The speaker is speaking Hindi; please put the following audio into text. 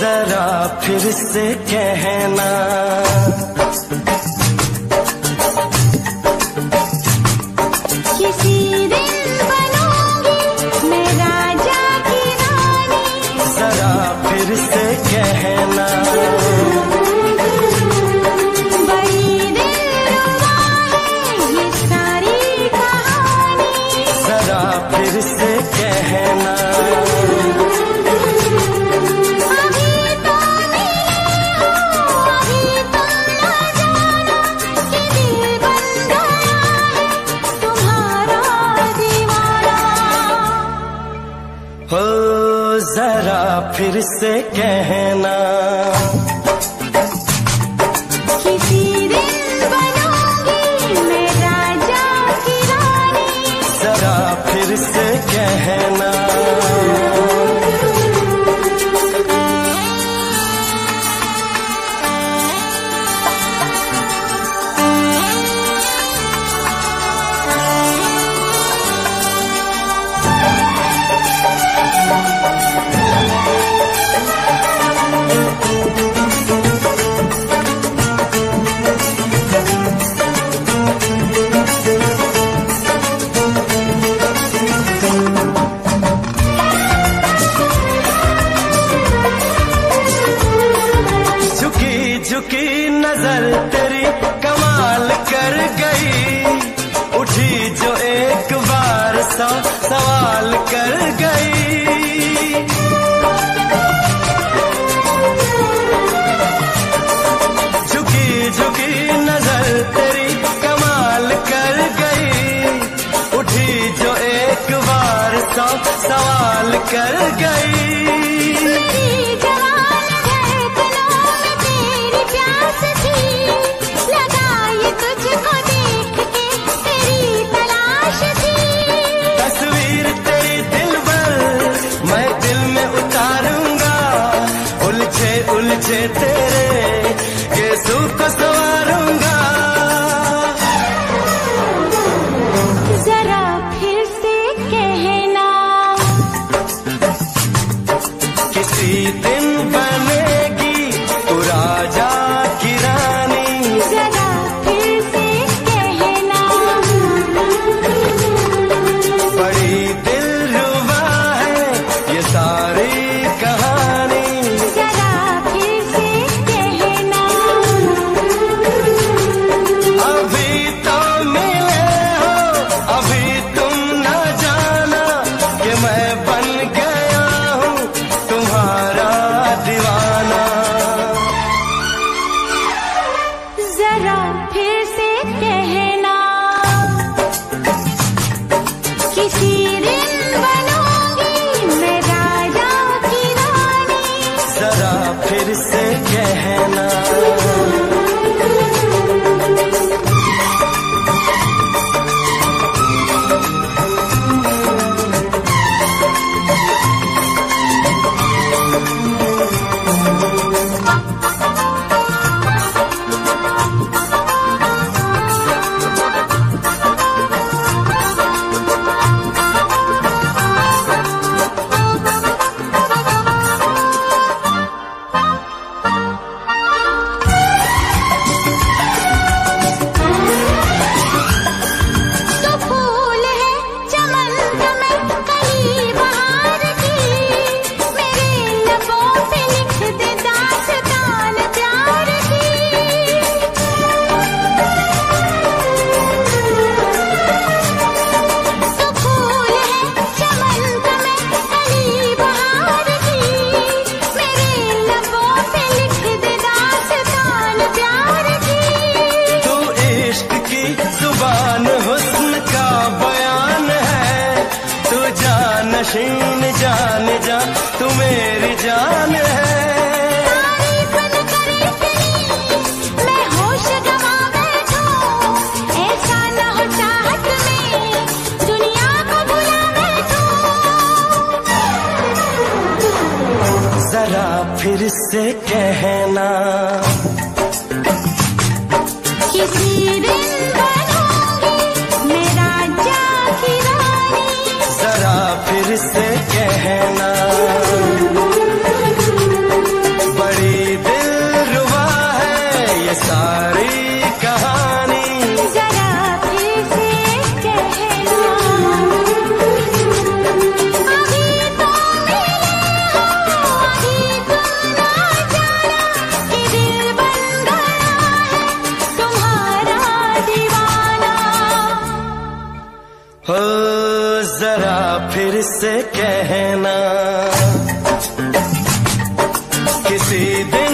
जरा फिर से कहना, किसी दिन बनूंगी मैं राजा की रानी, जरा फिर से कहना। बड़ी दिलरुबा है ये सारी कहानी, जरा फिर से कहना। जरा फिर से कहना, किसी दिन बनूंगी मैं राजा की रानी, जरा फिर से कहना। झुकी नजर तेरी कमाल कर गई, उठी जो एक बार सा सवाल कर गई। झुकी झुकी नजर तेरी कमाल कर गई, उठी जो एक बार सा सवाल कर गई। उलझे तेरे गेसू को संवारूंगा, जरा फिर से कहना। किसी दिन बनेगी तू राजा की रानी, जरा फिर से कहना। बड़ी दिलरुबा है ये सारी कहानी, जरा फिर से कहना। किसी दिन बनूंगी मैं राजा की रानी, जरा फिर से कहना। नशीन जान जा तू मेरी जान है, मैं होश गवा बैठूं, ऐसा ना हो चाहत में दुनिया को भुला बैठूं। जरा फिर से कहना, किसी दिन जरा फिर से कहना। मुझसे कहना किसी दिन